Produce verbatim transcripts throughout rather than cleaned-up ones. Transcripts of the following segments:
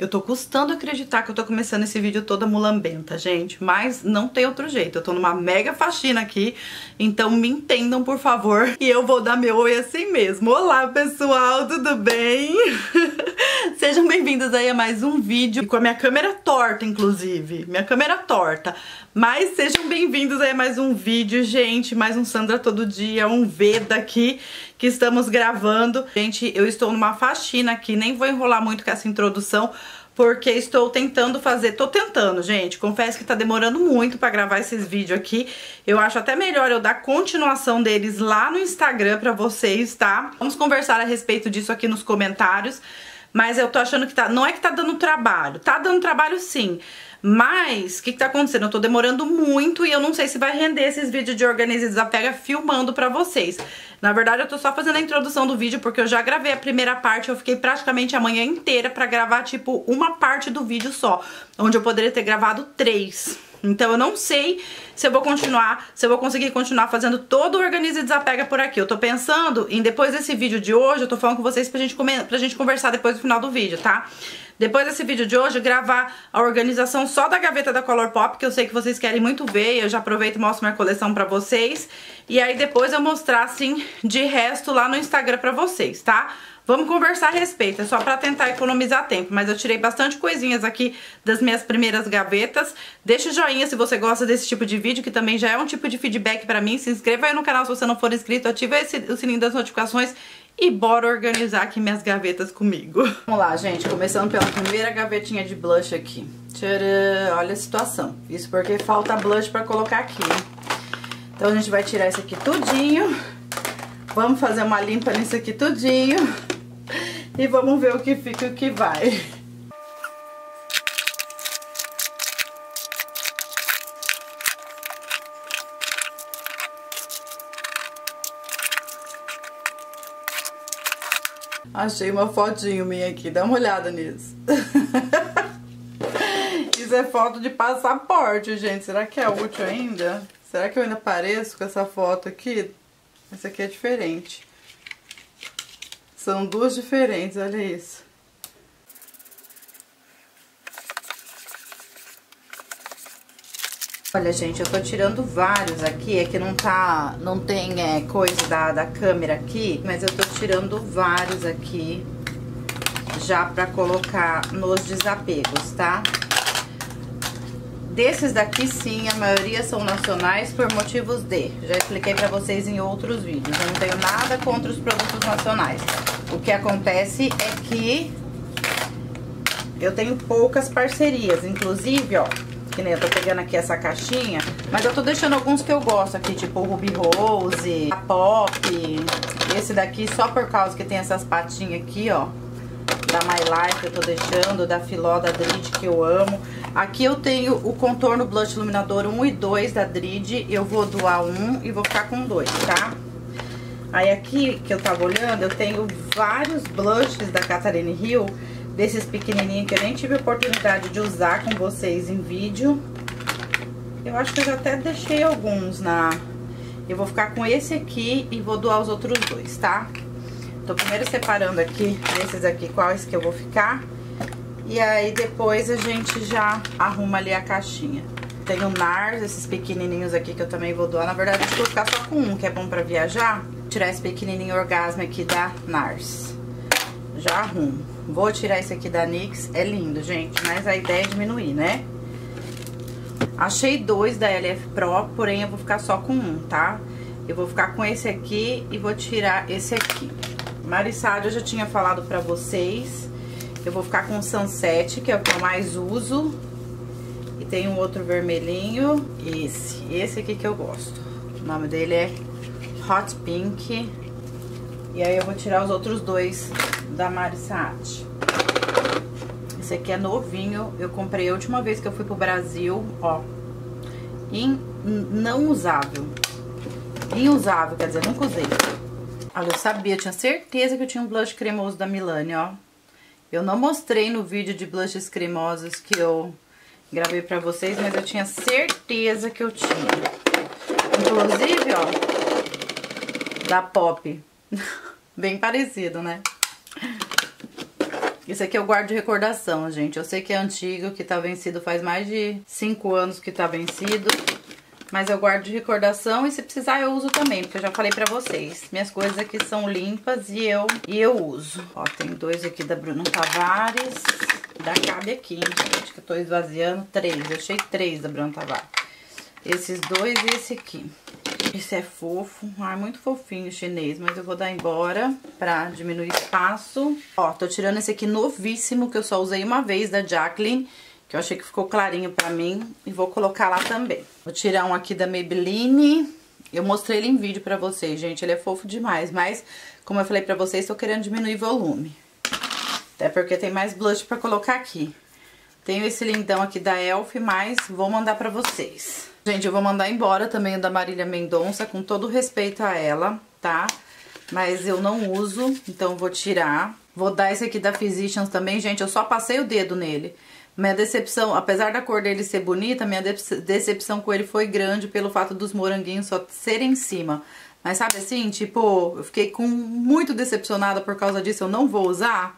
Eu tô custando acreditar que eu tô começando esse vídeo toda mulambenta, gente, mas não tem outro jeito. Eu tô numa mega faxina aqui, então me entendam, por favor, e eu vou dar meu oi assim mesmo. Olá, pessoal, tudo bem? Sejam bem-vindos aí a mais um vídeo, com a minha câmera torta, inclusive, minha câmera torta. Mas sejam bem-vindos aí a mais um vídeo, gente, mais um Sandra Todo Dia, um Veda aqui, que estamos gravando. Gente, eu estou numa faxina aqui, nem vou enrolar muito com essa introdução, porque estou tentando fazer, tô tentando, gente, confesso que tá demorando muito pra gravar esses vídeos aqui. Eu acho até melhor eu dar continuação deles lá no Instagram pra vocês, tá? Vamos conversar a respeito disso aqui nos comentários, mas eu tô achando que tá, não é que tá dando trabalho, tá dando trabalho sim, mas o que que tá acontecendo? Eu tô demorando muito e eu não sei se vai render esses vídeos de organiza e desapega filmando pra vocês. Na verdade, eu tô só fazendo a introdução do vídeo, porque eu já gravei a primeira parte. Eu fiquei praticamente a manhã inteira pra gravar, tipo, uma parte do vídeo só, onde eu poderia ter gravado três. Então eu não sei se eu vou continuar, se eu vou conseguir continuar fazendo todo o organiza e desapega por aqui. Eu tô pensando em, depois desse vídeo de hoje, eu tô falando com vocês pra gente, pra gente conversar depois do final do vídeo, tá? Depois desse vídeo de hoje, gravar a organização só da gaveta da Colourpop, que eu sei que vocês querem muito ver, e eu já aproveito e mostro minha coleção pra vocês. E aí depois eu mostrar, assim, de resto lá no Instagram pra vocês, tá? Vamos conversar a respeito, é só pra tentar economizar tempo, mas eu tirei bastante coisinhas aqui das minhas primeiras gavetas. Deixa o joinha se você gosta desse tipo de vídeo, que também já é um tipo de feedback pra mim. Se inscreva aí no canal se você não for inscrito, ativa esse, o sininho das notificações. E bora organizar aqui minhas gavetas comigo. Vamos lá, gente, começando pela primeira gavetinha de blush aqui. Tcharam! Olha a situação. Isso porque falta blush pra colocar aqui, né? Então a gente vai tirar isso aqui tudinho. Vamos fazer uma limpa nisso aqui tudinho. E vamos ver o que fica e o que vai. Achei uma fotinho minha aqui, dá uma olhada nisso. Isso é foto de passaporte, gente. Será que é útil ainda? Será que eu ainda pareço com essa foto aqui? Essa aqui é diferente. São duas diferentes, olha isso. Olha, gente, eu tô tirando vários aqui, é que não tá, não tem é, coisa da, da câmera aqui, mas eu tô tirando vários aqui já pra colocar nos desapegos, tá? Desses daqui sim, a maioria são nacionais por motivos de, já expliquei pra vocês em outros vídeos, eu não tenho nada contra os produtos nacionais. O que acontece é que eu tenho poucas parcerias, inclusive, ó, que nem eu tô pegando aqui essa caixinha, mas eu tô deixando alguns que eu gosto aqui, tipo Ruby Rose, a Pop, esse daqui só por causa que tem essas patinhas aqui, ó, da My Life eu tô deixando, da Filó, da Drid, que eu amo. Aqui eu tenho o contorno blush iluminador um e dois da Drid, eu vou doar um e vou ficar com dois, tá? Aí aqui, que eu tava olhando, eu tenho vários blushes da Catherine Hill, desses pequenininhos que eu nem tive oportunidade de usar com vocês em vídeo. Eu acho que eu já até deixei alguns na... Eu vou ficar com esse aqui e vou doar os outros dois, tá? Tô primeiro separando aqui, esses aqui, quais que eu vou ficar. E aí depois a gente já arruma ali a caixinha. Tem o NARS, esses pequenininhos aqui que eu também vou doar. Na verdade, acho que eu vou ficar só com um, que é bom pra viajar. Vou tirar esse pequenininho orgasmo aqui da NARS. Já arrumo. Vou tirar esse aqui da N Y X, é lindo, gente, mas a ideia é diminuir, né? Achei dois da L F Pro, porém eu vou ficar só com um, tá? Eu vou ficar com esse aqui e vou tirar esse aqui. Marissade eu já tinha falado pra vocês. Eu vou ficar com o Sunset, que é o que eu mais uso. E tem um outro vermelhinho, esse, esse aqui que eu gosto. O nome dele é Hot Pink. E aí eu vou tirar os outros dois da Marissade. Esse aqui é novinho, eu comprei a última vez que eu fui pro Brasil, ó, in, in, não usável, inusável, quer dizer, nunca usei. Olha, eu sabia, eu tinha certeza que eu tinha um blush cremoso da Milani, ó. Eu não mostrei no vídeo de blushes cremosos que eu gravei pra vocês, mas eu tinha certeza que eu tinha. Inclusive, ó, da Pop. Bem parecido, né? Esse aqui eu guardo de recordação, gente. Eu sei que é antigo, que tá vencido faz mais de cinco anos que tá vencido. Mas eu guardo de recordação e se precisar eu uso também, porque eu já falei pra vocês. Minhas coisas aqui são limpas e eu, e eu uso. Ó, tem dois aqui da Bruna Tavares. Da Cabe aqui, hein, gente, que eu tô esvaziando. Três, eu achei três da Bruna Tavares. Esses dois e esse aqui. Esse é fofo, ai, muito fofinho chinês, mas eu vou dar embora pra diminuir espaço. Ó, tô tirando esse aqui novíssimo, que eu só usei uma vez, da Jacqueline, que eu achei que ficou clarinho pra mim, e vou colocar lá também. Vou tirar um aqui da Maybelline, eu mostrei ele em vídeo pra vocês, gente, ele é fofo demais, mas como eu falei pra vocês, tô querendo diminuir volume. Até porque tem mais blush pra colocar aqui. Tenho esse lindão aqui da Elf, mas vou mandar pra vocês. Gente, eu vou mandar embora também o da Marília Mendonça, com todo respeito a ela, tá? Mas eu não uso, então vou tirar. Vou dar esse aqui da Physicians também, gente, eu só passei o dedo nele. Minha decepção, apesar da cor dele ser bonita, minha decepção com ele foi grande pelo fato dos moranguinhos só serem em cima. Mas sabe assim, tipo, eu fiquei com muito decepcionada por causa disso, eu não vou usar.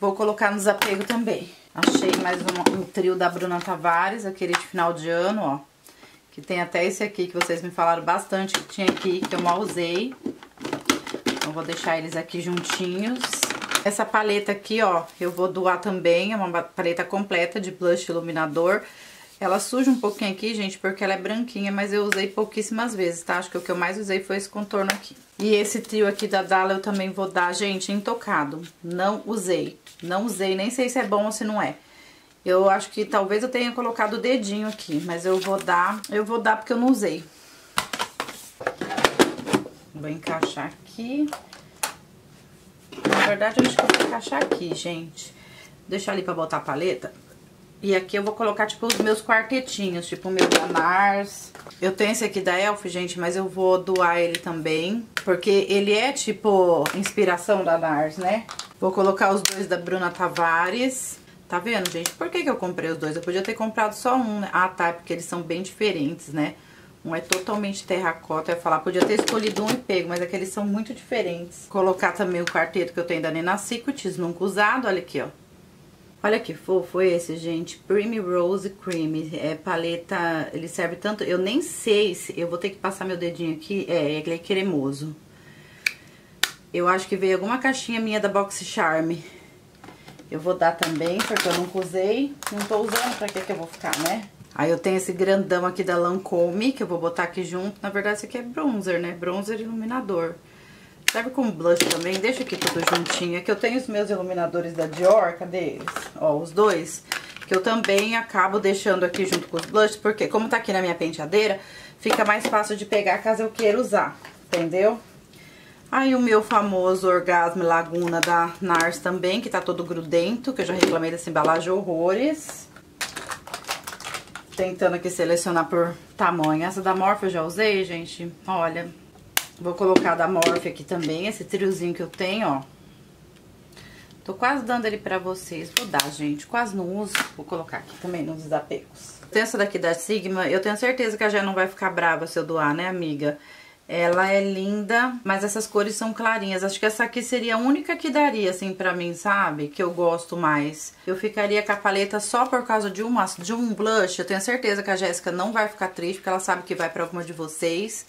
Vou colocar no desapego também. Achei mais um, um trio da Bruna Tavares, aquele de final de ano, ó. Que tem até esse aqui que vocês me falaram bastante que tinha aqui, que eu mal usei. Então vou deixar eles aqui juntinhos. Essa paleta aqui, ó, eu vou doar também, é uma paleta completa de blush iluminador. Ela suja um pouquinho aqui, gente, porque ela é branquinha, mas eu usei pouquíssimas vezes, tá? Acho que o que eu mais usei foi esse contorno aqui. E esse trio aqui da Dalla eu também vou dar, gente, intocado. Não usei, não usei, nem sei se é bom ou se não é. Eu acho que talvez eu tenha colocado o dedinho aqui, mas eu vou dar, eu vou dar porque eu não usei. Vou encaixar aqui. Na verdade, eu acho que eu vou encaixar aqui, gente. Vou deixar ali pra botar a paleta. E aqui eu vou colocar, tipo, os meus quartetinhos, tipo o meu da NARS. Eu tenho esse aqui da Elf, gente, mas eu vou doar ele também, porque ele é, tipo, inspiração da NARS, né? Vou colocar os dois da Bruna Tavares. Tá vendo, gente? Por que que eu comprei os dois? Eu podia ter comprado só um, né? Ah, tá, porque eles são bem diferentes, né? Um é totalmente terracota, eu ia falar, podia ter escolhido um e pego, mas é que eles são muito diferentes. Vou colocar também o quarteto que eu tenho da Nina Secret, nunca usado, olha aqui, ó. Olha que fofo esse, gente, Primrose Cream, é paleta, ele serve tanto, eu nem sei se, eu vou ter que passar meu dedinho aqui, é, ele é cremoso. Eu acho que veio alguma caixinha minha da Box Charme. Eu vou dar também, porque eu nunca usei, não tô usando, pra que que eu vou ficar, né? Aí eu tenho esse grandão aqui da Lancôme, que eu vou botar aqui junto, na verdade esse aqui é bronzer, né, bronzer iluminador. Serve como blush também, deixa aqui tudo juntinho. Aqui eu tenho os meus iluminadores da Dior, cadê eles? Ó, os dois, que eu também acabo deixando aqui junto com os blushes, porque como tá aqui na minha penteadeira, fica mais fácil de pegar caso eu queira usar, entendeu? Aí o meu famoso Orgasmo Laguna da NARS também, que tá todo grudento, que eu já reclamei dessa embalagem horrores. Tentando aqui selecionar por tamanho. Essa da Morphe eu já usei, gente, olha... Vou colocar da Morphe aqui também, esse triozinho que eu tenho, ó. Tô quase dando ele pra vocês. Vou dar, gente, quase não uso. Vou colocar aqui também nos desapegos. Tem essa daqui da Sigma. Eu tenho certeza que a Jé não vai ficar brava se eu doar, né, amiga? Ela é linda, mas essas cores são clarinhas. Acho que essa aqui seria a única que daria, assim, pra mim, sabe? Que eu gosto mais. Eu ficaria com a paleta só por causa de, uma, de um blush. Eu tenho certeza que a Jéssica não vai ficar triste, porque ela sabe que vai pra alguma de vocês.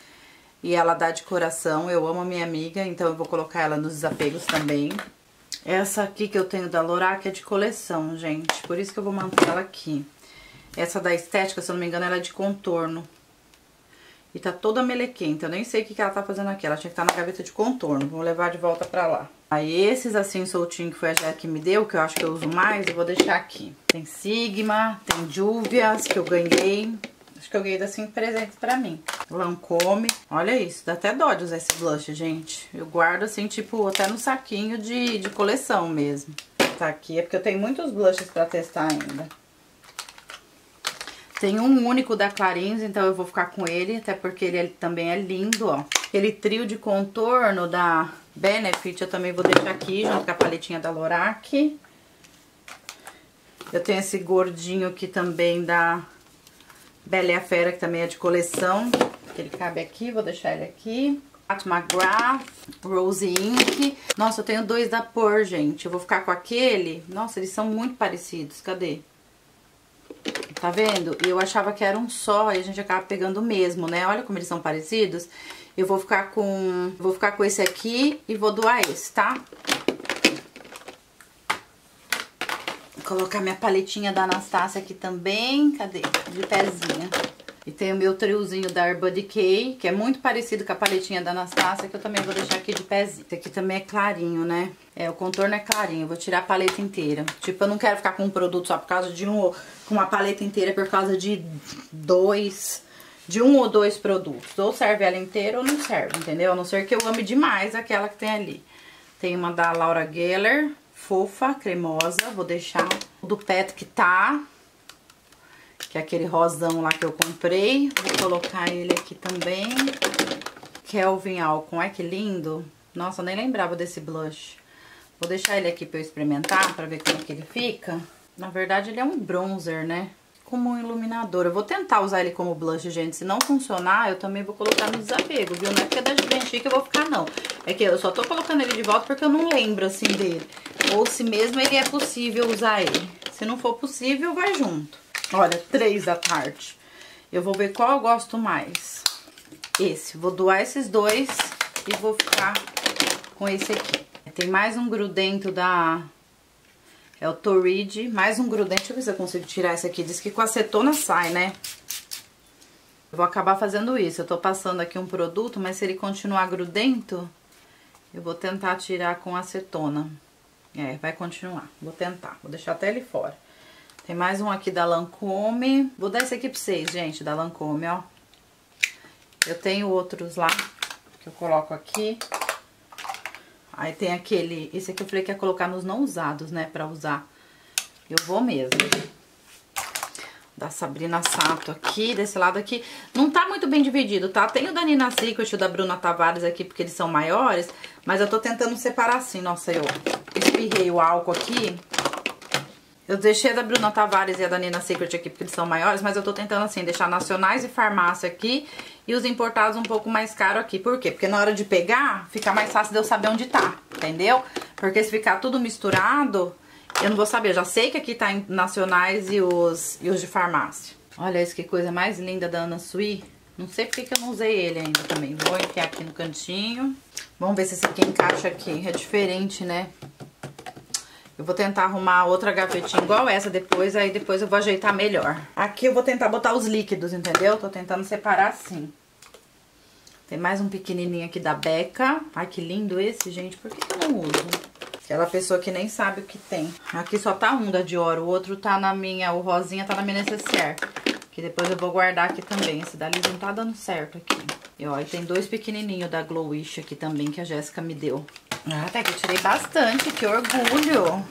E ela dá de coração, eu amo a minha amiga, então eu vou colocar ela nos desapegos também. Essa aqui que eu tenho da Lorac é de coleção, gente, por isso que eu vou manter ela aqui. Essa da Estética, se eu não me engano, ela é de contorno. E tá toda melequenta, eu nem sei o que ela tá fazendo aqui, ela tinha que estar na gaveta de contorno, vou levar de volta pra lá. Aí esses assim soltinhos que foi a Jé que me deu, que eu acho que eu uso mais, eu vou deixar aqui. Tem Sigma, tem Júvias, que eu ganhei. Acho que eu ganhei das cinco presentes pra mim. Lancôme. Olha isso, dá até dó de usar esse blush, gente. Eu guardo assim, tipo, até no saquinho de, de coleção mesmo. Tá aqui, é porque eu tenho muitos blushes pra testar ainda. Tem um único da Clarins, então eu vou ficar com ele, até porque ele também é lindo, ó. Aquele trio de contorno da Benefit eu também vou deixar aqui, junto com a paletinha da Lorac. Eu tenho esse gordinho aqui também da... Bela e a Fera, que também é de coleção, que ele cabe aqui, vou deixar ele aqui. McGrath, Rose Ink. Nossa, eu tenho dois da Pür, gente. Eu vou ficar com aquele. Nossa, eles são muito parecidos. Cadê? Tá vendo? E eu achava que era um só e a gente acaba pegando o mesmo, né? Olha como eles são parecidos. Eu vou ficar com, vou ficar com esse aqui e vou doar esse, tá? Vou colocar minha paletinha da Anastasia aqui também. Cadê? De pezinha. E tem o meu triozinho da Urban Decay, que é muito parecido com a paletinha da Anastasia, que eu também vou deixar aqui de pezinho. Esse aqui também é clarinho, né? É, o contorno é clarinho, eu vou tirar a paleta inteira. Tipo, eu não quero ficar com um produto só por causa de um... com uma paleta inteira por causa de dois... de um ou dois produtos. Ou serve ela inteira ou não serve, entendeu? A não ser que eu ame demais aquela que tem ali. Tem uma da Laura Geller, fofa, cremosa. Vou deixar do pet que tá... que é aquele rosão lá que eu comprei. Vou colocar ele aqui também. Kelvin Alcon, é que lindo. Nossa, eu nem lembrava desse blush. Vou deixar ele aqui pra eu experimentar, pra ver como é que ele fica. Na verdade, ele é um bronzer, né? Como um iluminador. Eu vou tentar usar ele como blush, gente. Se não funcionar, eu também vou colocar no desapego, viu? Não é porque é da Givenchy que eu vou ficar, não. É que eu só tô colocando ele de volta porque eu não lembro, assim, dele. Ou se mesmo ele é possível usar ele. Se não for possível, vai junto. Olha, três da Tarte. Eu vou ver qual eu gosto mais. Esse. Vou doar esses dois e vou ficar com esse aqui. Tem mais um grudento da... é o Torrid. Mais um grudento. Deixa eu ver se eu consigo tirar esse aqui. Diz que com acetona sai, né? Eu vou acabar fazendo isso. Eu tô passando aqui um produto, mas se ele continuar grudento, eu vou tentar tirar com acetona. É, vai continuar. Vou tentar. Vou deixar até ele fora. Tem mais um aqui da Lancôme. Vou dar esse aqui pra vocês, gente, da Lancôme, ó. Eu tenho outros lá, que eu coloco aqui. Aí tem aquele... esse aqui eu falei que ia colocar nos não usados, né, pra usar. Eu vou mesmo. Da Sabrina Sato aqui, desse lado aqui. Não tá muito bem dividido, tá? Tem o da Nina Secret e o da Bruna Tavares aqui, porque eles são maiores. Mas eu tô tentando separar assim. Nossa, eu espirrei o álcool aqui. Eu deixei a da Bruna Tavares e a da Nina Secret aqui porque eles são maiores, mas eu tô tentando assim, deixar nacionais e farmácia aqui e os importados um pouco mais caro aqui. Por quê? Porque na hora de pegar, fica mais fácil de eu saber onde tá, entendeu? Porque se ficar tudo misturado, eu não vou saber. Eu já sei que aqui tá em nacionais e os, e os de farmácia. Olha isso, que coisa mais linda da Ana Sui. Não sei porque que eu não usei ele ainda também. Vou enfiar aqui no cantinho. Vamos ver se esse aqui encaixa aqui. É diferente, né? Eu vou tentar arrumar outra gavetinha igual essa depois, aí depois eu vou ajeitar melhor. Aqui eu vou tentar botar os líquidos, entendeu? Tô tentando separar assim. Tem mais um pequenininho aqui da Becca. Ai, que lindo esse, gente. Por que que eu não uso? Aquela pessoa que nem sabe o que tem. Aqui só tá um da Dior, o outro tá na minha... o rosinha tá na minha necessaire. Que depois eu vou guardar aqui também. Esse dali não tá dando certo aqui. E ó, e tem dois pequenininhos da Glowish aqui também, que a Jéssica me deu. Ah, até que eu tirei bastante, que orgulho.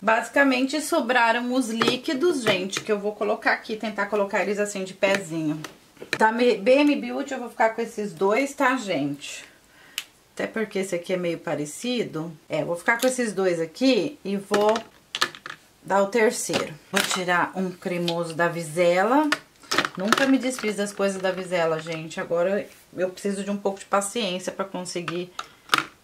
Basicamente sobraram os líquidos, gente, que eu vou colocar aqui, tentar colocar eles assim de pezinho. Da B M Beauty eu vou ficar com esses dois, tá, gente? Até porque esse aqui é meio parecido. É, eu vou ficar com esses dois aqui e vou dar o terceiro. Vou tirar um cremoso da Vizela. Nunca me desfiz das coisas da Vizela, gente. Agora eu preciso de um pouco de paciência pra conseguir...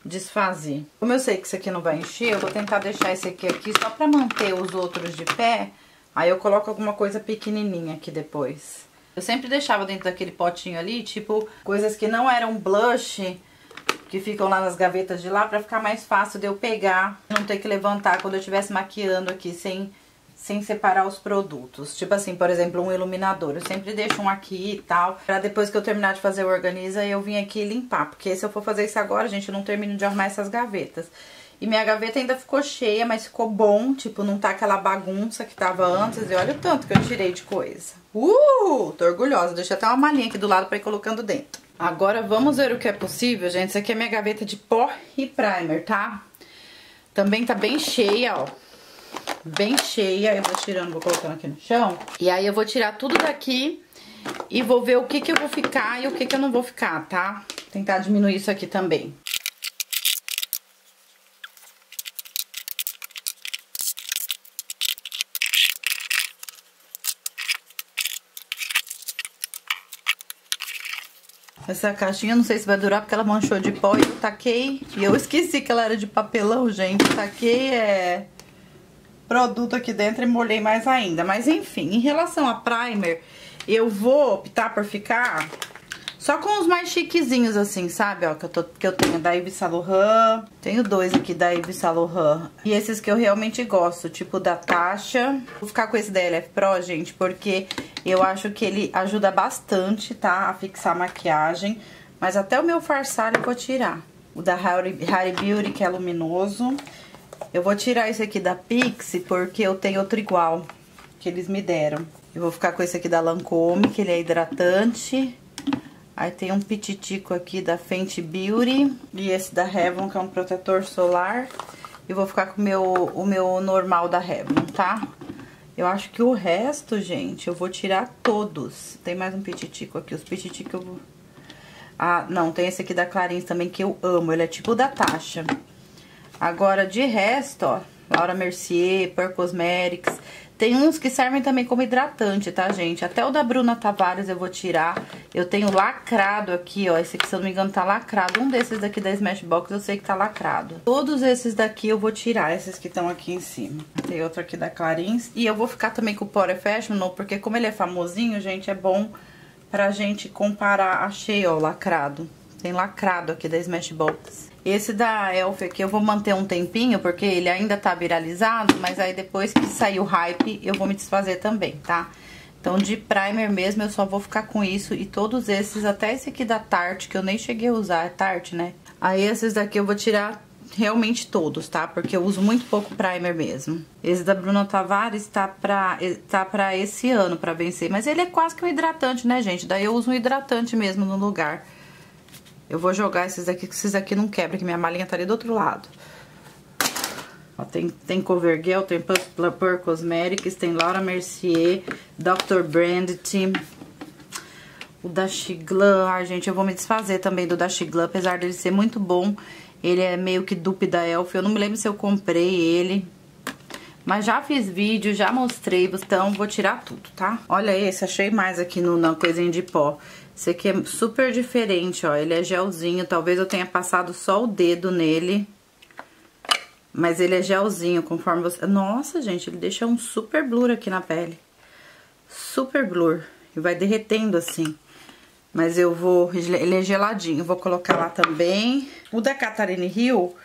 desfazer. Como eu sei que isso aqui não vai encher, eu vou tentar deixar esse aqui aqui só pra manter os outros de pé. Aí eu coloco alguma coisa pequenininha aqui depois. Eu sempre deixava dentro daquele potinho ali, tipo, coisas que não eram blush, que ficam lá nas gavetas de lá, pra ficar mais fácil de eu pegar, não ter que levantar quando eu estivesse maquiando aqui, sem, sem separar os produtos. Tipo assim, por exemplo, um iluminador. Eu sempre deixo um aqui e tal, pra depois que eu terminar de fazer o organiza, eu vim aqui limpar. Porque se eu for fazer isso agora, gente, eu não termino de arrumar essas gavetas. E minha gaveta ainda ficou cheia, mas ficou bom. Tipo, não tá aquela bagunça que tava antes. E olha o tanto que eu tirei de coisa. Uh! Tô orgulhosa. Deixei até uma malinha aqui do lado pra ir colocando dentro. Agora vamos ver o que é possível, gente. Isso aqui é minha gaveta de pó e primer, tá? Também tá bem cheia, ó. Bem cheia, eu vou tirando, vou colocando aqui no chão. E aí eu vou tirar tudo daqui e vou ver o que que eu vou ficar e o que que eu não vou ficar, tá? Tentar diminuir isso aqui também. Essa caixinha, não sei se vai durar, porque ela manchou de pó e eu taquei. E eu esqueci que ela era de papelão, gente. Eu taquei é, produto aqui dentro e molhei mais ainda. Mas enfim, em relação a primer, eu vou optar por ficar só com os mais chiquezinhos assim, sabe? Ó, que eu, tô, que eu tenho da Yves Saint Laurent. Tenho dois aqui da Yves Saint Laurent. E esses que eu realmente gosto, tipo da Tasha. Vou ficar com esse da L F Pro, gente, porque eu acho que ele ajuda bastante, tá? A fixar a maquiagem. Mas até o meu farsalho eu vou tirar. O da Rare Beauty, que é luminoso. Eu vou tirar esse aqui da Pixie, porque eu tenho outro igual, que eles me deram. Eu vou ficar com esse aqui da Lancôme, que ele é hidratante. Aí tem um pititico aqui da Fenty Beauty e esse da Revlon, que é um protetor solar. Eu vou ficar com o meu, o meu normal da Revlon, tá? Eu acho que o resto, gente, eu vou tirar todos. Tem mais um pititico aqui, os pititico eu vou... Ah, não, tem esse aqui da Clarins também, que eu amo, ele é tipo da Tasha. Agora, de resto, ó, Laura Mercier, Pür Cosmetics... Tem uns que servem também como hidratante, tá, gente? Até o da Bruna Tavares eu vou tirar. Eu tenho lacrado aqui, ó. Esse aqui, se eu não me engano, tá lacrado. Um desses daqui da Smashbox eu sei que tá lacrado. Todos esses daqui eu vou tirar, esses que estão aqui em cima. Tem outro aqui da Clarins. E eu vou ficar também com o Pore Fashionable, porque como ele é famosinho, gente, é bom pra gente comparar. Achei, ó, lacrado. Tem lacrado aqui da Smashbox. Esse da Elf aqui eu vou manter um tempinho, porque ele ainda tá viralizado, mas aí depois que sair o hype, eu vou me desfazer também, tá? Então, de primer mesmo, eu só vou ficar com isso e todos esses, até esse aqui da Tarte, que eu nem cheguei a usar, é Tarte, né? Aí, esses daqui eu vou tirar realmente todos, tá? Porque eu uso muito pouco primer mesmo. Esse da Bruno Tavares tá pra, tá pra esse ano, pra vencer, mas ele é quase que um hidratante, né, gente? Daí eu uso um hidratante mesmo no lugar. Eu vou jogar esses daqui, que esses daqui não quebram, que minha malinha tá ali do outro lado. Ó, tem, tem Covergirl, tem Pür Cosmetics, tem Laura Mercier, doutor Brandt, o da Sigma. Ai, gente, eu vou me desfazer também do da Sigma, apesar dele ser muito bom. Ele é meio que dupe da Elf, eu não me lembro se eu comprei ele. Mas já fiz vídeo, já mostrei, então vou tirar tudo, tá? Olha esse, achei mais aqui no, na coisinha de pó. Esse aqui é super diferente, ó, ele é gelzinho, talvez eu tenha passado só o dedo nele. Mas ele é gelzinho, conforme você... Nossa, gente, ele deixa um super blur aqui na pele. Super blur, e vai derretendo assim. Mas eu vou... ele é geladinho, vou colocar lá também. O da Catarine Hill...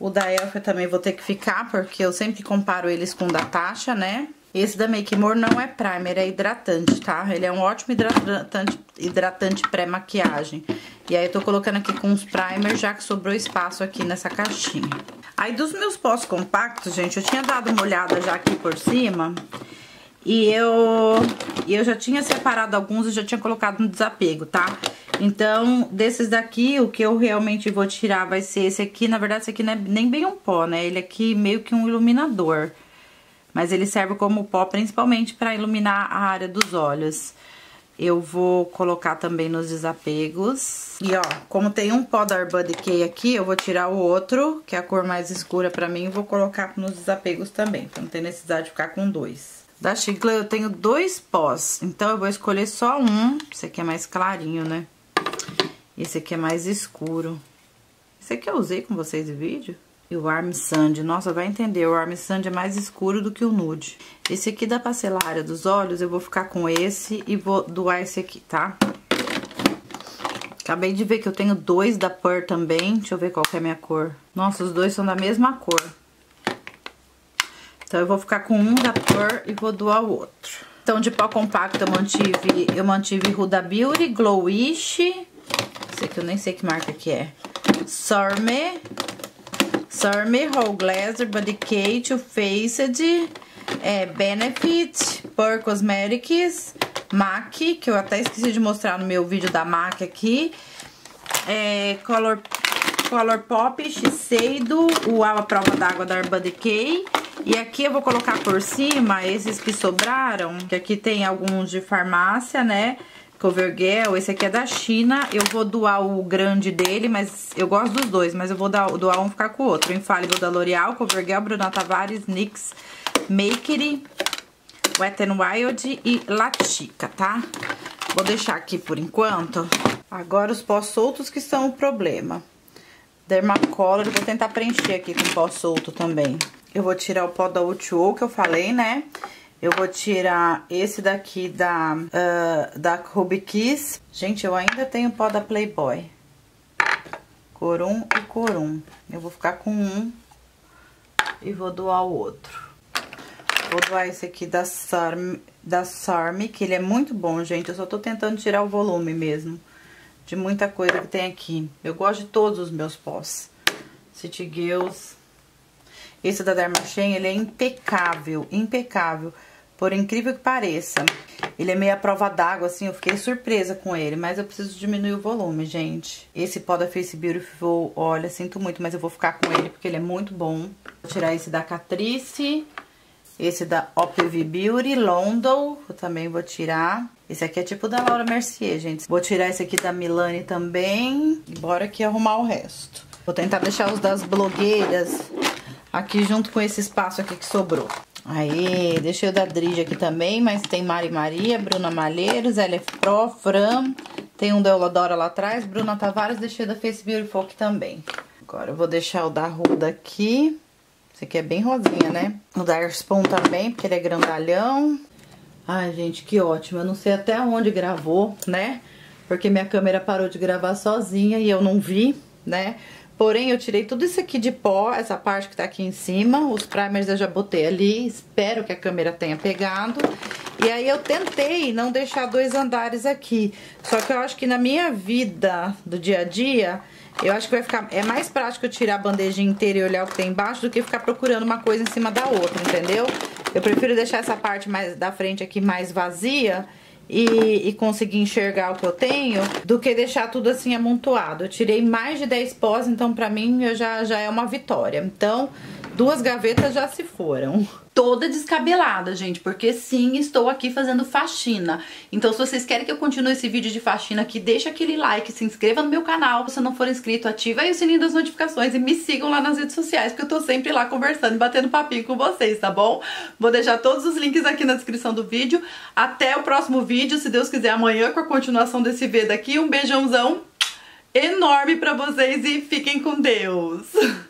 O da Elf eu também vou ter que ficar, porque eu sempre comparo eles com o da Tasha, né? Esse da Make More não é primer, é hidratante, tá? Ele é um ótimo hidratante, hidratante pré-maquiagem. E aí eu tô colocando aqui com os primers, já que sobrou espaço aqui nessa caixinha. Aí dos meus pós compactos, gente, eu tinha dado uma olhada já aqui por cima. E eu, eu já tinha separado alguns e já tinha colocado no desapego, tá? Então, desses daqui, o que eu realmente vou tirar vai ser esse aqui. Na verdade, esse aqui não é nem bem um pó, né? Ele aqui meio que um iluminador. Mas ele serve como pó principalmente pra iluminar a área dos olhos. Eu vou colocar também nos desapegos. E ó, como tem um pó da Urban Decay aqui, eu vou tirar o outro, que é a cor mais escura pra mim, e vou colocar nos desapegos também, pra não ter necessidade de ficar com dois. Da Sigma eu tenho dois pós, então eu vou escolher só um. Esse aqui é mais clarinho, né? Esse aqui é mais escuro. Esse aqui eu usei com vocês no vídeo. E o Arm Sand. Nossa, vai entender. O Arm Sand é mais escuro do que o nude. Esse aqui da parcelária dos olhos, eu vou ficar com esse e vou doar esse aqui, tá? Acabei de ver que eu tenho dois da Pür também. Deixa eu ver qual que é a minha cor. Nossa, os dois são da mesma cor. Então, eu vou ficar com um da Pür e vou doar o outro. Então, de pó compacto, eu mantive, eu mantive Huda Beauty, Glowish... que eu nem sei que marca que é. Sorme, Sorme, Whole Glass, Urban Decay, Too Faced, é, Benefit, Pür Cosmetics, M A C, que eu até esqueci de mostrar no meu vídeo da M A C aqui, é, Color, Colourpop, Shiseido, o A Prova d'Água da Urban Decay. E aqui eu vou colocar por cima esses que sobraram, que aqui tem alguns de farmácia, né? Covergirl, esse aqui é da China, eu vou doar o grande dele, mas eu gosto dos dois, mas eu vou doar, doar um e ficar com o outro. Infalível da L'Oreal, Covergirl, Bruna Tavares, N Y X, Makery, Wet n Wild e Latica, tá? Vou deixar aqui por enquanto. Agora os pós soltos que são o problema. Dermacolor, eu vou tentar preencher aqui com pó solto também. Eu vou tirar o pó da U dois O que eu falei, né? Eu vou tirar esse daqui da, uh, da Ruby Kiss. Gente, eu ainda tenho pó da Playboy. Cor um e cor um. Eu vou ficar com um e vou doar o outro. Vou doar esse aqui da Sarm, da Sarm, que ele é muito bom, gente. Eu só tô tentando tirar o volume mesmo de muita coisa que tem aqui. Eu gosto de todos os meus pós. City Girls. Esse da Dermachen, ele é impecável, impecável, por incrível que pareça. Ele é meio à prova d'água, assim, eu fiquei surpresa com ele, mas eu preciso diminuir o volume, gente. Esse pó da Face Beautiful, olha, sinto muito, mas eu vou ficar com ele porque ele é muito bom. Vou tirar esse da Catrice, esse da O P V Beauty, London, eu também vou tirar. Esse aqui é tipo da Laura Mercier, gente. Vou tirar esse aqui da Milani também, e bora aqui arrumar o resto. Vou tentar deixar os das blogueiras aqui junto com esse espaço aqui que sobrou. Aí, deixei o da Drid aqui também, mas tem Mari Maria, Bruna Malheiros, L F Pro, Fran. Tem um da Eulodora lá atrás, Bruna Tavares, deixei o da Face Beautiful aqui também. Agora eu vou deixar o da Ruda aqui. Esse aqui é bem rosinha, né? O da Airspun também, porque ele é grandalhão. Ai, gente, que ótimo. Eu não sei até onde gravou, né? Porque minha câmera parou de gravar sozinha e eu não vi, né? Porém, eu tirei tudo isso aqui de pó, essa parte que tá aqui em cima. Os primers eu já botei ali, espero que a câmera tenha pegado. E aí eu tentei não deixar dois andares aqui. Só que eu acho que na minha vida do dia a dia, eu acho que vai ficar... É mais prático eu tirar a bandejinha inteira e olhar o que tem embaixo do que ficar procurando uma coisa em cima da outra, entendeu? Eu prefiro deixar essa parte mais da frente aqui mais vazia E, e conseguir enxergar o que eu tenho, do que deixar tudo assim amontoado. Eu tirei mais de dez pós, então pra mim eu já, já é uma vitória. Então, duas gavetas já se foram. Toda descabelada, gente, porque sim, estou aqui fazendo faxina. Então, se vocês querem que eu continue esse vídeo de faxina aqui, deixa aquele like, se inscreva no meu canal, se não for inscrito, ativa aí o sininho das notificações e me sigam lá nas redes sociais, porque eu tô sempre lá conversando e batendo papinho com vocês, tá bom? Vou deixar todos os links aqui na descrição do vídeo. Até o próximo vídeo, se Deus quiser, amanhã, com a continuação desse vídeo aqui. Um beijãozão enorme pra vocês e fiquem com Deus!